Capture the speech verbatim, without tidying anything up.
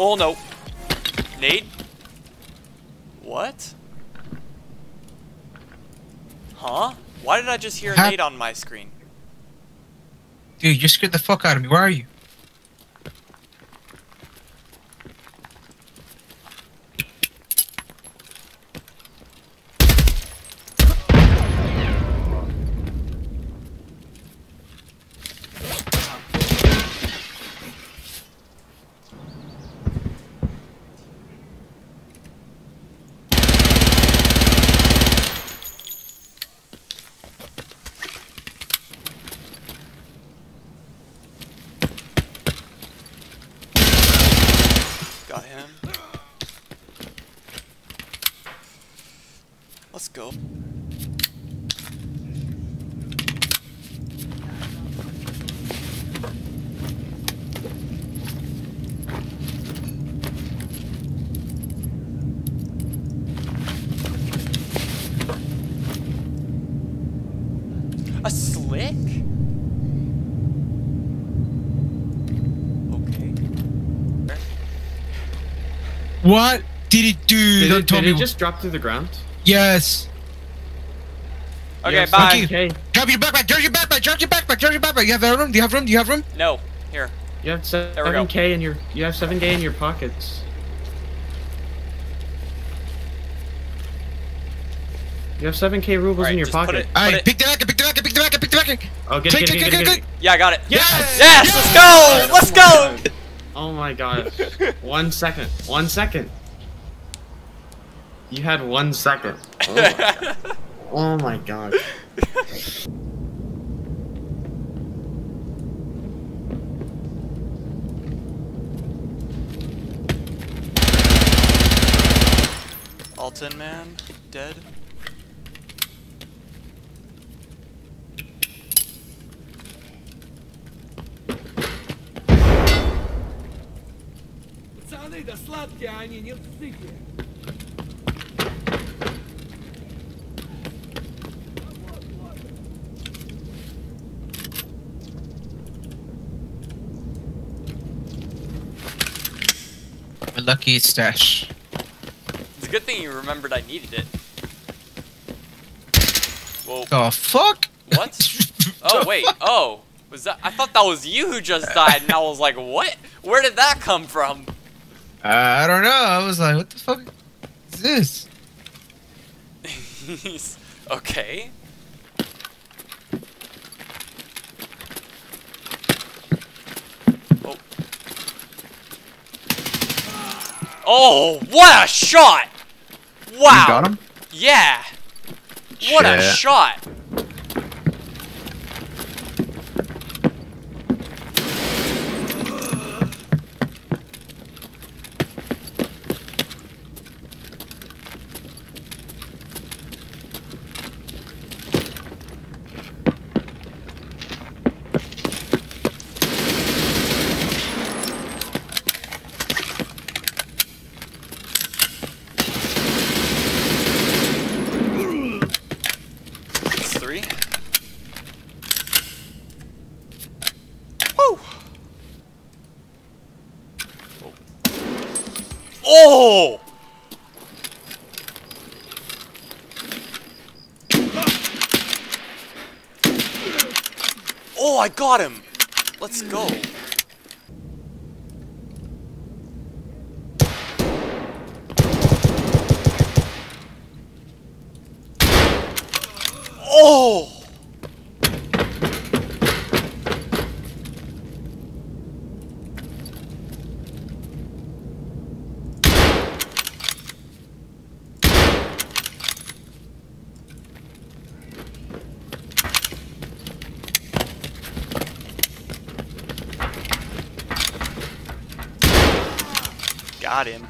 Oh no. Nade? What? Huh? Why did I just hear a nade on my screen? Dude, you scared the fuck out of me. Where are you? Let's go. A slick? Okay. What did it do? Did it, did it just drop to the ground? Yes. Okay, yes. Bye. You. Okay. Drop your backpack, drop your backpack, drop your backpack, drop your backpack. You have room? Do you have room? Do you have room? No. Here. You have seven K in your you have seven K in your pockets. You have seven K rubles right, in your pocket. Alright, pick the backpack, pick the backpack, pick the backpack, pick the backpack. Oh, get it, get it, get it, get it. Yeah, I got it. Yes! Yes! yes! Let's go! Right, let's go! Oh my gosh. One second. One second. You had one second. Oh my god. Oh my god. Alton man, dead. Пацаны, да сладкие они, не сытые. Lucky stash. It's a good thing you remembered I needed it. Whoa. Oh fuck! What? Oh wait, oh. Was that I thought that was you who just died and I was like, what? Where did that come from? Uh, I don't know, I was like, what the fuck is this? Okay. Oh, what a shot! Wow. You got him? Yeah. Shit. What a shot. Oh! Oh, I got him! Let's go. Oh! Got him.